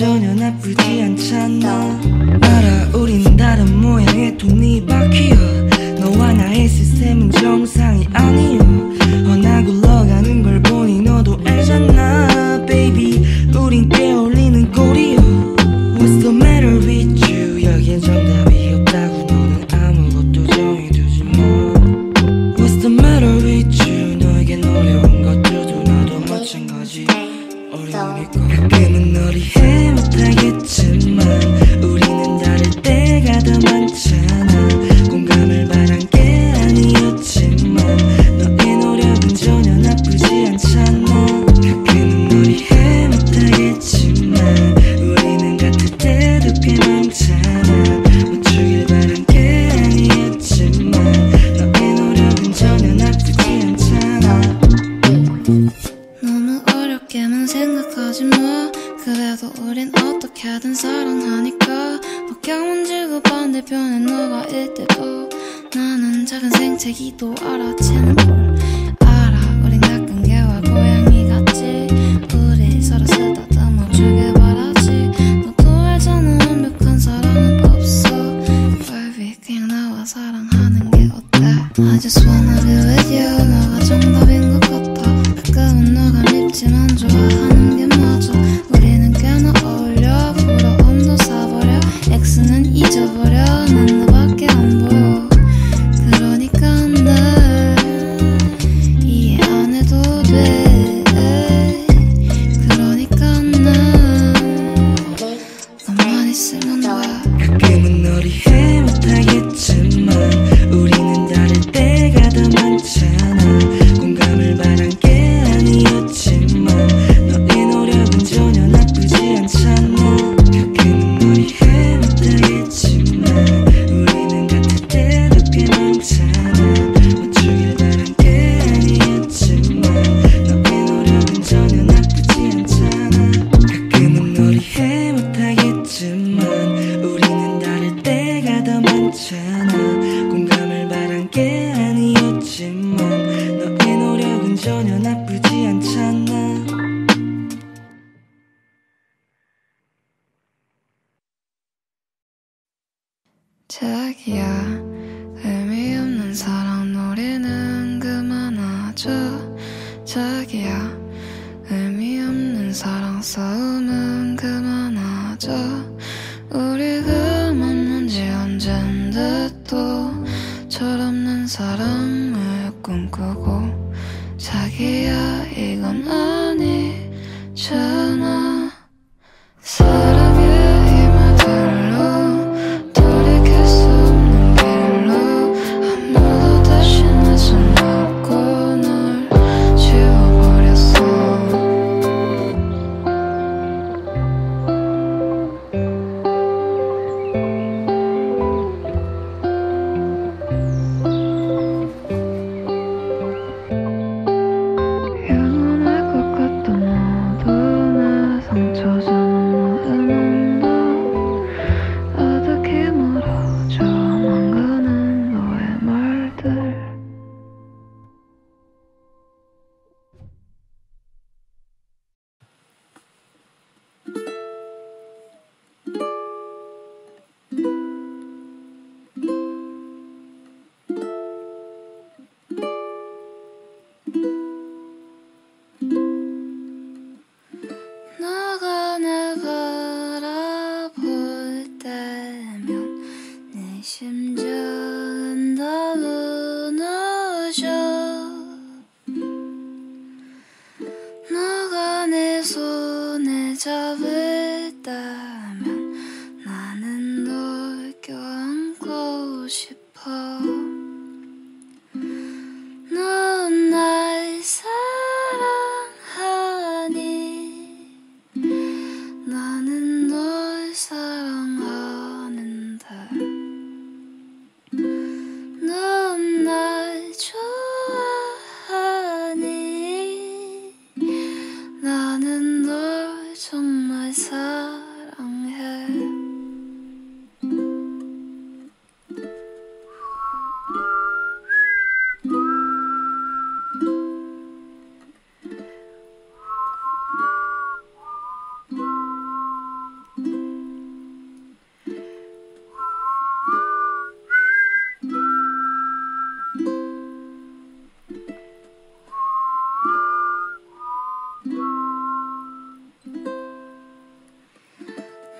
전혀 나쁘지 않잖아. 알아, 우린 다른 모양의 돈이 바뀌어. 너와 나의 시스템은 정상이 아니여. 훤하고 흘러가는 걸 보니 너도 알잖아. Baby, 우린 떼어올리는 꼴이여. What's the matter with you? 여긴 정답이 없다고. 너는 아무것도 정해두지 뭐. What's the matter with you? 너에겐 어려운 것들도 나도 마찬가지. 어려운 게 가끔은 너를 헤못하겠지만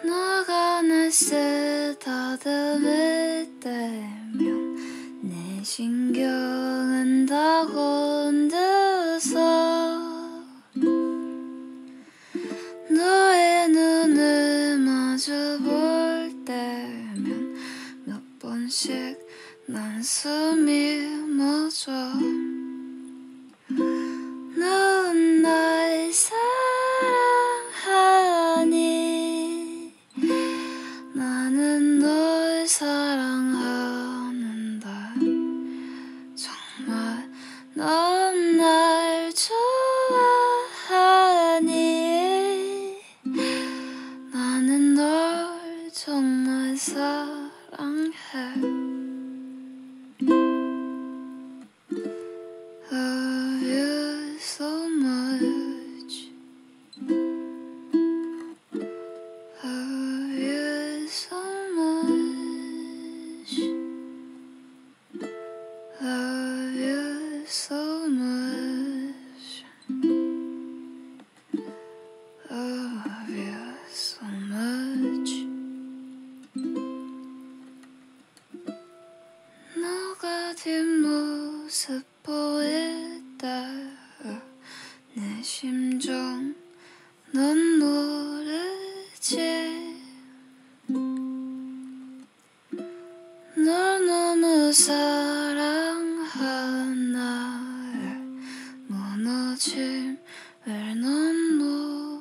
너가 날 쓰다듬을 때면 내 신경은 다 혼자서 너의 눈을 마주 볼 때면 몇 번씩 난 숨이 멎어 넌 날 사랑하니 나는 널 사랑하는데 정말 넌 날 좋아하니 나는 널 정말 사랑해 뒷모습 보일 때내 심정 넌 모르지 널 너무 사랑한 나의 무너짐을 넌 모르지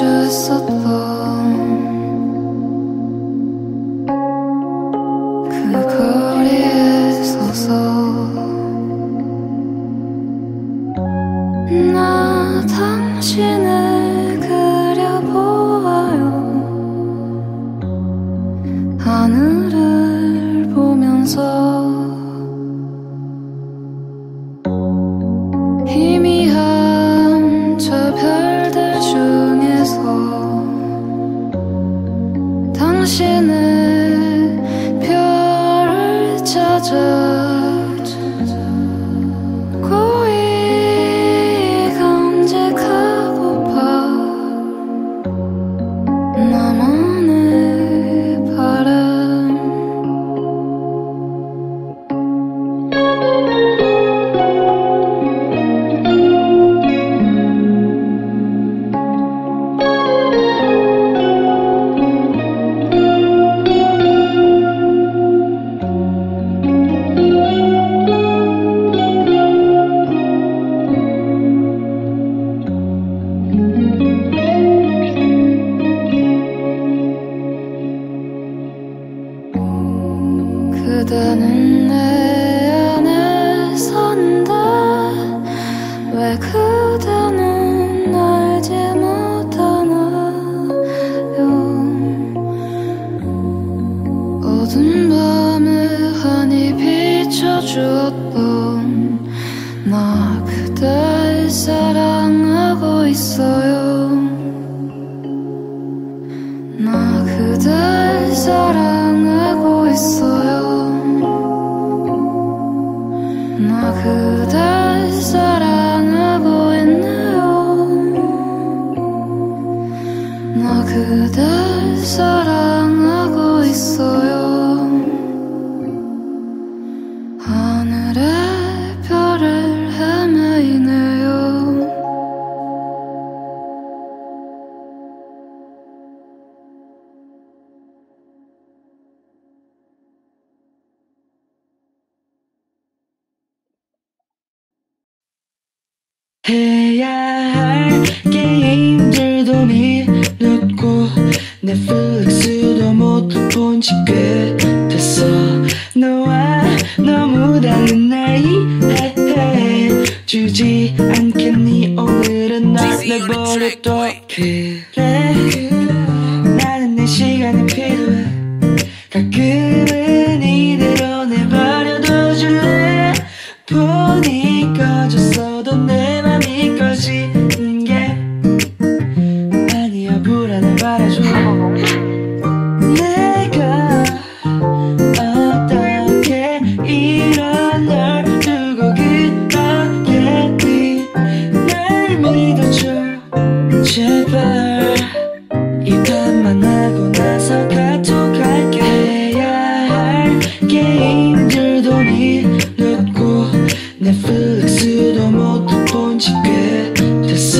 piace sotto 그 거리에 서서 나 당신을 그려보아요 하늘을 보면서 당신의 별을 찾아 고이 간직하고파 나만의 그대는 내 안에 산다 왜 그대는 알지 못하나요 어두운 밤에 환히 비춰주었던 나 그댈 사랑하고 있어요 나 그댈 사랑하고 있어요 나 그댈 사랑하고 있네요 나 그댈 사랑하고 있어요 하늘의 별을 헤매이네요 해야 할 게임들도 미뤘고 넷플릭스도 못 본 지 꽤 됐어 너와 너무 다른 날 이해해주지 않겠니 오늘은 날 내버려둬 그래 나는 내 시간이 필요해 가끔은 이대로 내버려둬 줄래 폰이 꺼졌어도 내 맘이 꺼지는 게 아니야 불안을 말아줘 내가 어떻게 이런 널 두고 그렇게 네 날 믿어줘 제발 이 밤만 하고 나서 카톡할게 해야 할 게임들도 미뤘고 넷플릭스도 못 본 지 꽤 됐어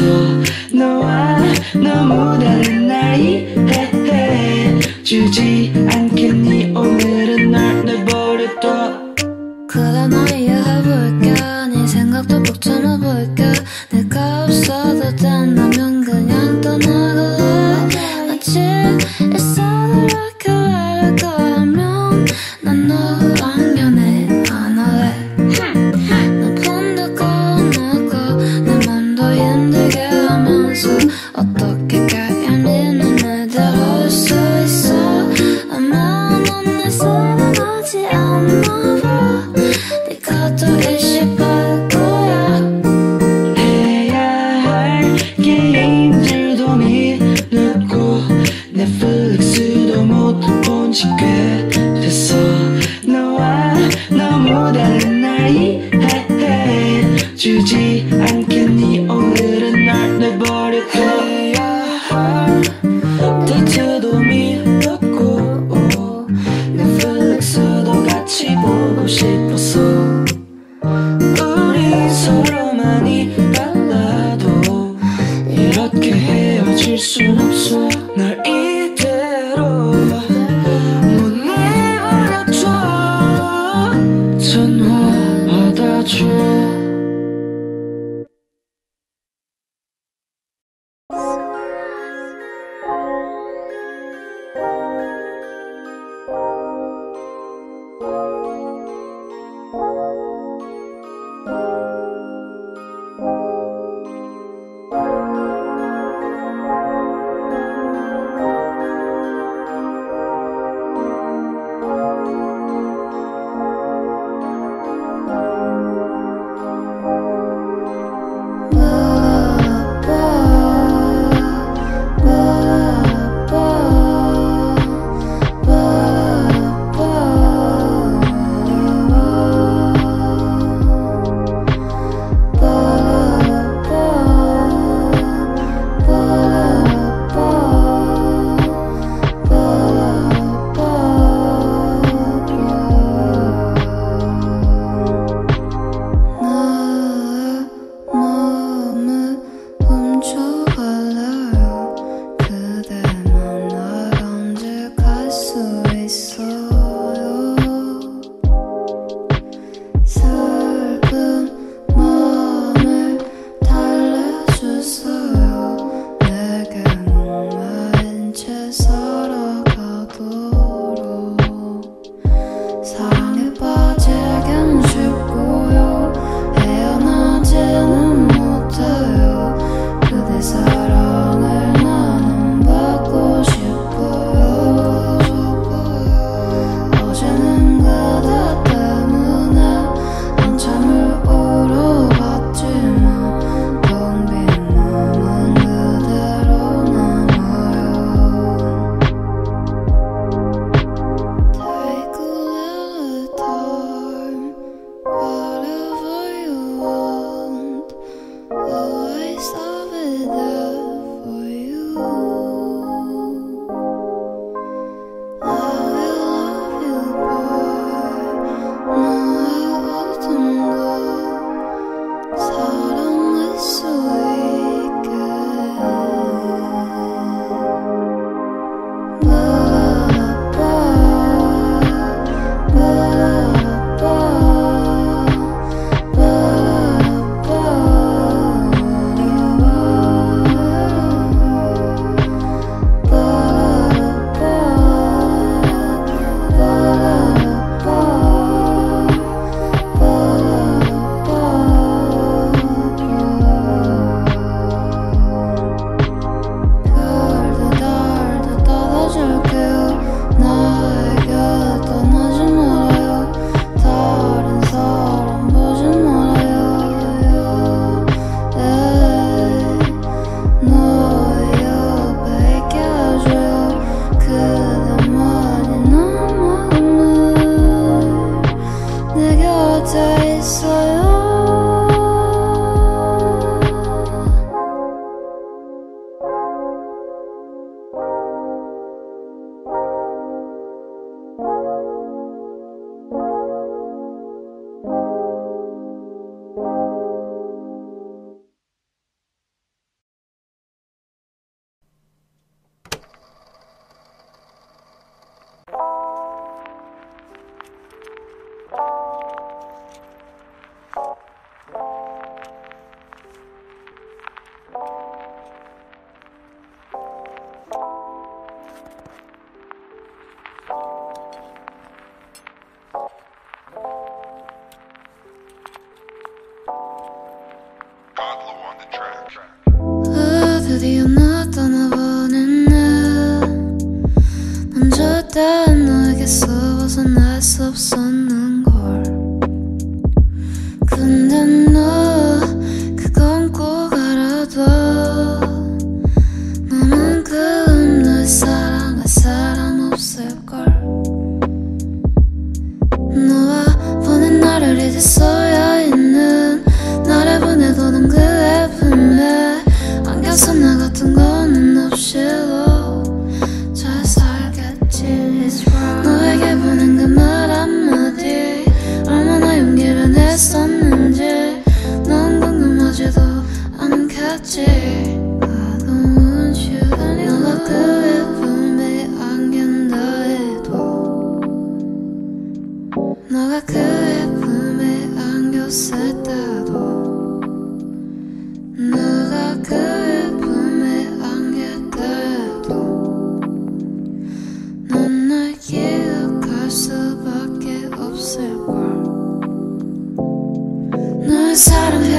너와 너무 다른 날 이해해주지 않겠니 오늘은 날 내버려둬 그래 나 이해해볼게 네 생각도 꼭 참아볼게 내가 없어도 된다면 그냥 떠나갈래 아직 있어도 이렇게 말할 거라면 난 너랑 연애 안 할래 나 폰도 꺼놓고 내 맘도 힘들게 하면서 어떻게 가야리는 내대로 수 있어 아마 넌 내 사랑하지 않나 봐 네가 또 의식할 거야 해야 할 게임들도 미뤘고 넷플릭스도 못 본 지 꽤 됐어 너와 너무 다른 날 이해해주지 않겠니 오늘은 날 내버려둬 해야 할 데이트도 미뤘고 넷플릭스도 같이 보고 싶었어 우리 서로만이 달라도 이렇게 헤어질 순 없어 날 이대로 못 내버려줘 전화 받아줘 아 드디어 나 떠나보는 날 먼저 다 너에게서 벗어날 수 없었는걸 근데 너 그건 꼭 알아둬 나만 그은 널 사랑할 사람 없을걸 너와 보낸 날을 잊었어야 했는 나를 보내도는 그의 품에 안겨서 나 같은 거는 없이도 잘 살겠지 너에게 보낸 그 말 한마디 얼마나 용기를 냈었는지 넌 궁금하지도 않겠지 I don't want you anymore 너가 그의 품에 안긴다 해도 너가 그의 품에 안겼을 때도 너가 그의 품에 안겼대도 넌 날 기억할 수밖에 없을걸 널 사랑해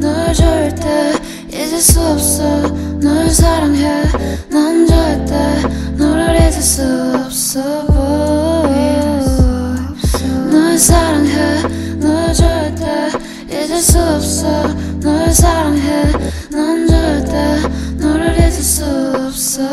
널 절대 잊을 수 없어 널 사랑해 난 절대 너를 잊을 수 없어 널 사랑해 널 절대 잊을 수 없어 널 사랑해 난 절대 너를 잊을 수 없어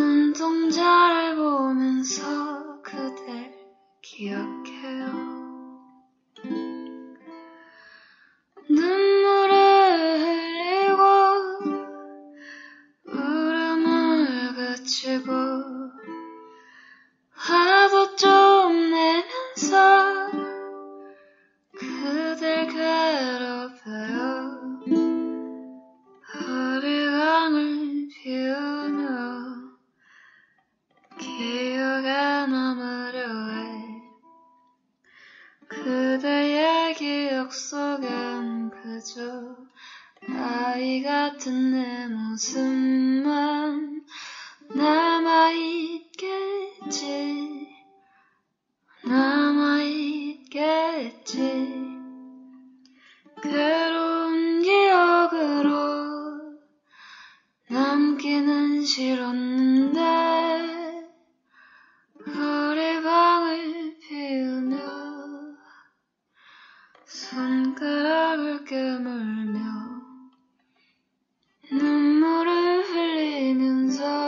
눈동자를 보면서 그댈 기억해요 눈물을 흘리고 울음을 그치고 화도 좀 내면서 그댈 괴롭혀요 허리감을 비우며 기억에 남으려 해 그대의 기억 속엔 그저 아이 같은 내 모습만 남아있겠지 남아있겠지 괴로운 기억으로 남기는 싫었는데 허리방을 피우며 손가락을 깨물며 눈물을 흘리면서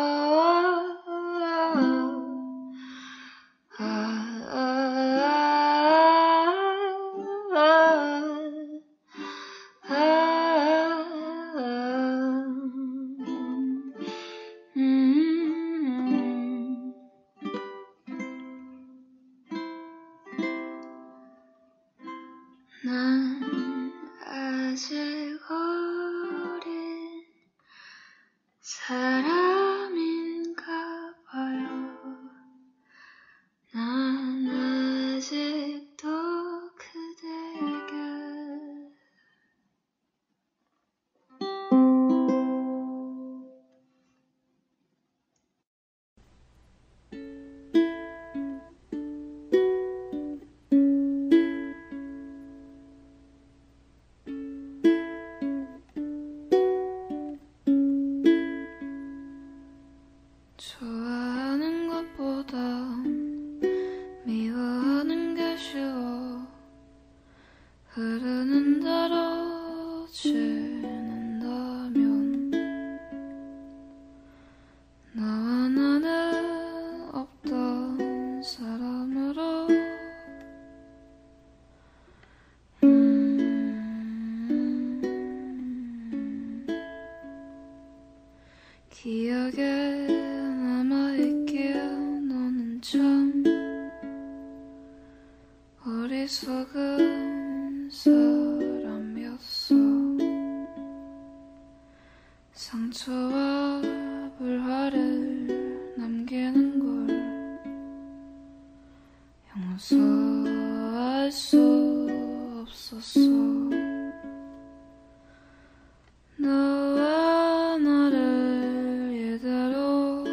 너와 나를 이대로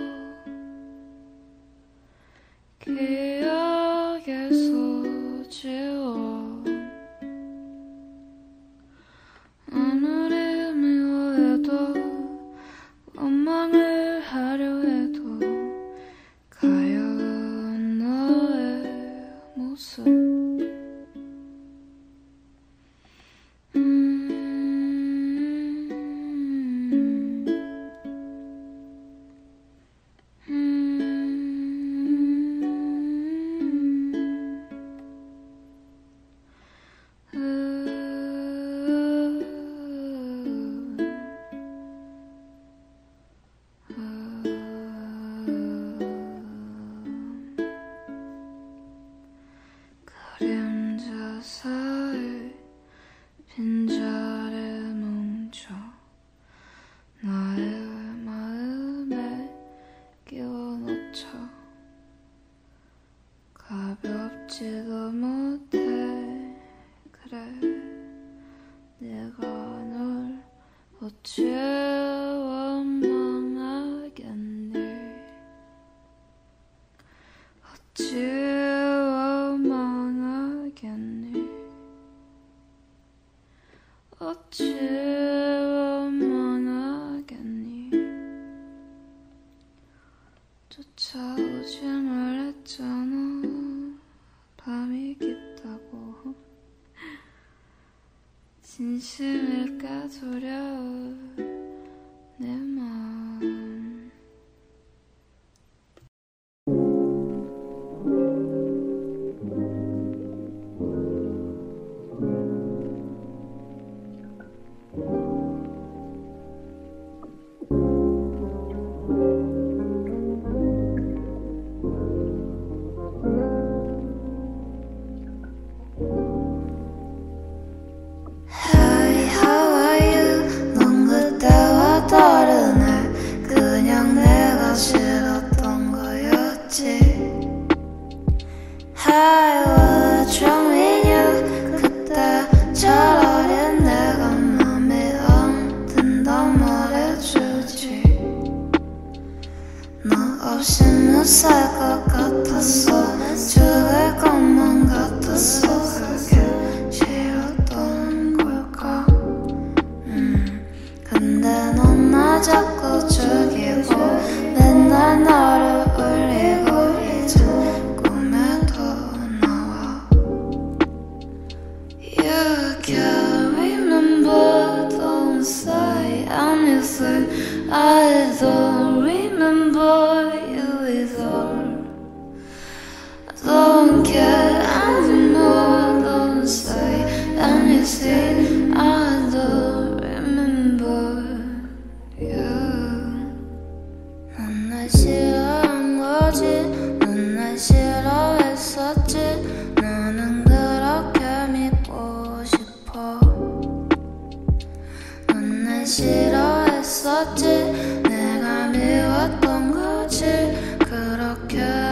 기억에서 지워 아무리 미워해도 원망을 하려 해도 가여운 너의 모습 그림자 사이 빈자리에 뭉쳐 나의 마음에 끼워 놓쳐 가볍지도 못해 그래 내가 널 어찌 원망하겠니 어찌 어찌 원망하겠니 쫓아오지 말랬잖아 밤이 깊다고 진심일까 두려운 내 마음 없이 못 살 것 같았어 죽을 것만 같았어 그게 싫었던 걸까 근데 넌 나 자꾸 죽이고 맨날 나를 울리고 이제 꿈에도 나와 You can't remember Don't say anything I don't remember Don't care anymore, don't say anything I don't remember you 난 날 싫어한 거지, 난 날 싫어했었지 너는 그렇게 믿고 싶어 난 날 싫어했었지, 내가 미웠던 거지 그렇게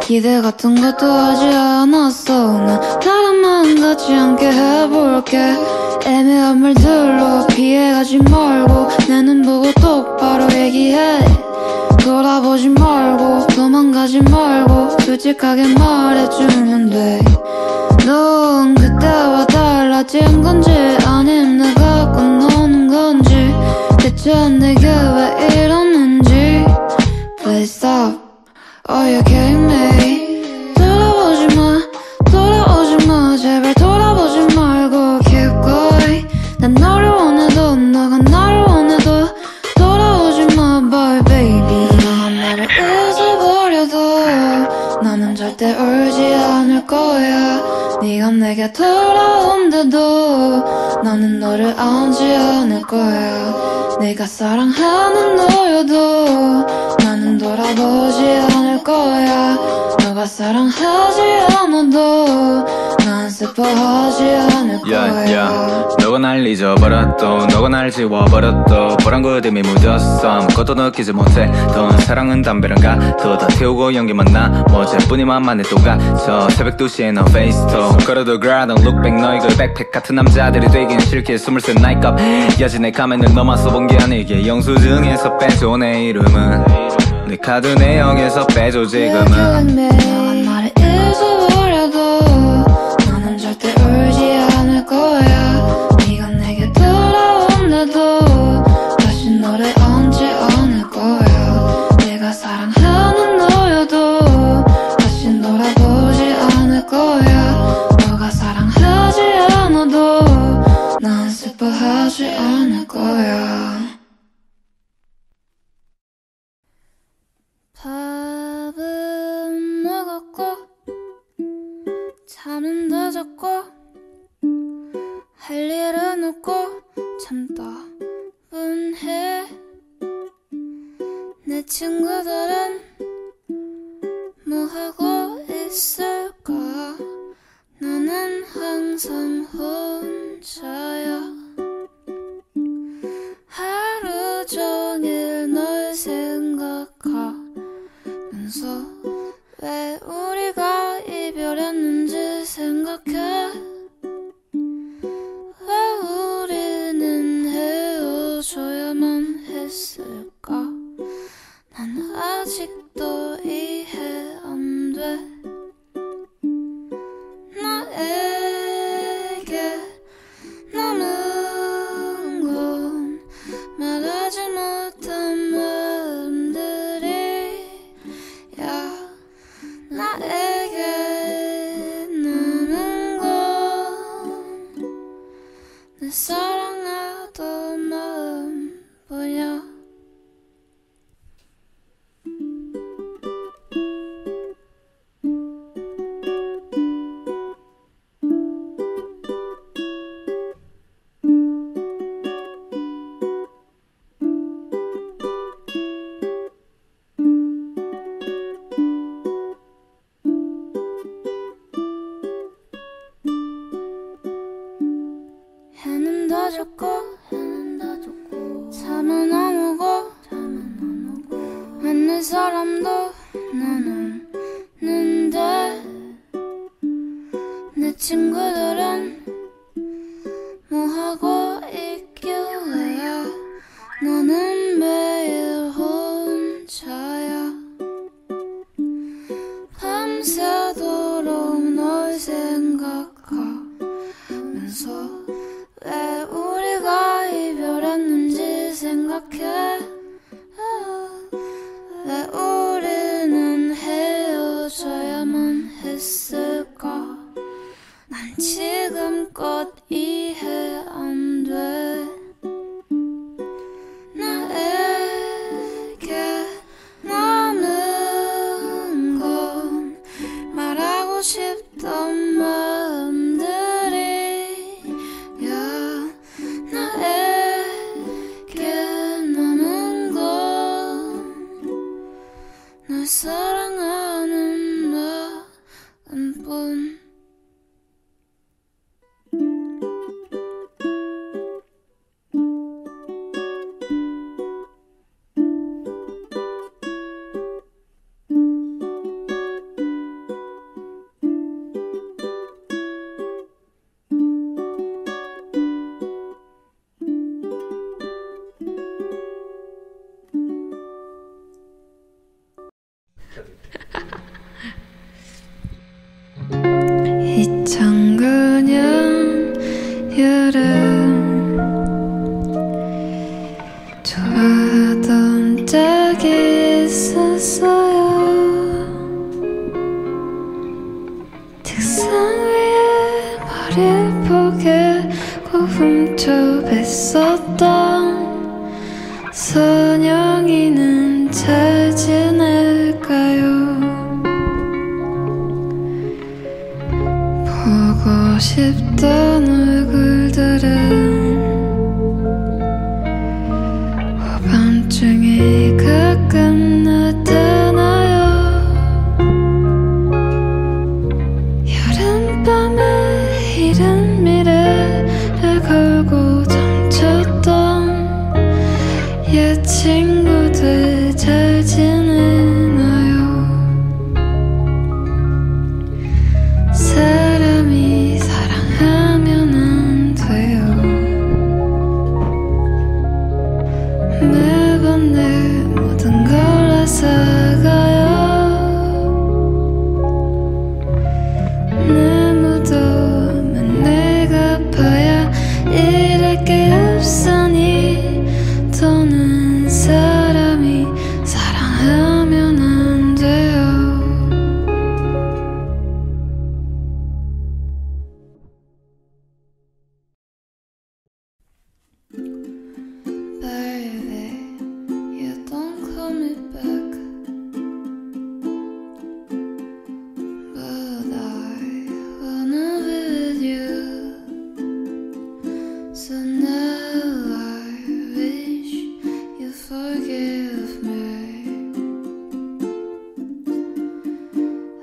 기대 같은 것도 하지 않았어. 난 다른 마음 같지 않게 해볼게. 애매한 말들로 피해가지 말고 내 눈 보고 똑바로 얘기해. 돌아보지 말고 도망가지 말고 솔직하게 말해주면 돼. 넌 그때와 달라진 건지 아님 내가 꼭 너는 건지 대체 내게 왜 이러는지. Please stop, are you kidding me? 돌아보지 마, 돌아오지 마, 제발 돌아보지 말고 keep going. 난 너를 원해도 너가 나를 원해도 돌아오지 마, bye baby. 너가 나를 잊어버려도 나는 절대 울지 않을 거야. 네가 내게 돌아온대도 나는 너를 안지 않을 거야. 내가 사랑하는 너여도 나는 돌아보지 않을 거야. 너가 사랑하지 않아도 난 슬퍼하지 않을 거야. 너가 날 잊어버렸도 너가 날 지워버렸도 보란 그림이 묻었어. 아무것도 느끼지 못했던 사랑은 담배랑 같아. 다 태우고 연기만 나 어제뿐이만 만해도 가저 새벽 2시에 너 페이스톡 걸어도 girl don't look back. 너 이걸 백팩 같은 남자들이 되긴 싫게 23 나이값 야진의 가면을 너만 써본 게 아니게 영수증에서 빼줘. 내 이름은 내 카드 내역에서 빼줘. 지금은 너가 나를 잊어버려도 나는 절대 울지 않을 거야. 네가 내게 돌아온대도 다시 너를 안지 않을 거야. 내가 사랑하는 너여도 다시 돌아보지 않을 거야. 난 슬퍼하지 않을 거야. 밥은 먹었고 잠은 늦었고 할 일은 없고 참 따분해. 내 친구들은 뭐하고 있을까. 나는 항상 혼자야. 하루 종일 널 생각하면서 왜 우리가 이별했는지 생각해. 왜 우리는 헤어져야만 했을까. 난 아직도 이해 안 돼. 사랑하던 마음뿐이야. 사랑하는 마음뿐. 여름 좋아하던 적이 있었어요. 책상 위에 머리를 포개고 훔쳐 뱄었던 선영이는 잘 지낼까요? 보고 싶던 얼굴들은 오밤중에 가끔 나타나요. 여름밤에 이른 미래를 걸고 점쳤던 옛 친구들 잘 지내나요? 사람이 사랑하면 안 돼요. 매번 늘 모든 걸 앗아가요. 날 묻으면 내가 봐야 이럴 게 없으니 더는 사람이 사랑하면 안 돼요. Baby, you don't call me back, but I wanna be with you. So now I wish you forgive me.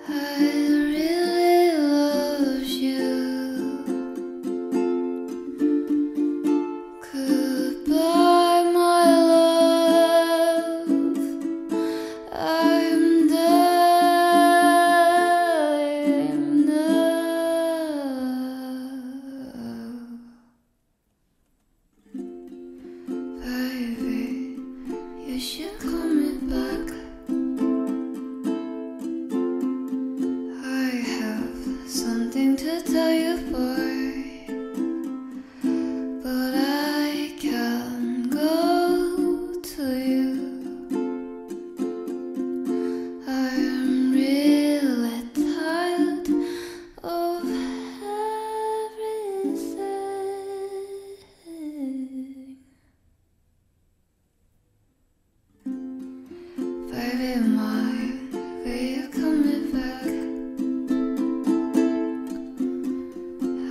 I really love you. Goodbye, my love. I'm dying now. Baby, you should call me back. I have something to tell you, boy, but I can go to you. I'm really tired of everything. Baby mine, will you come back?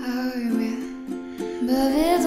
I mean, baby,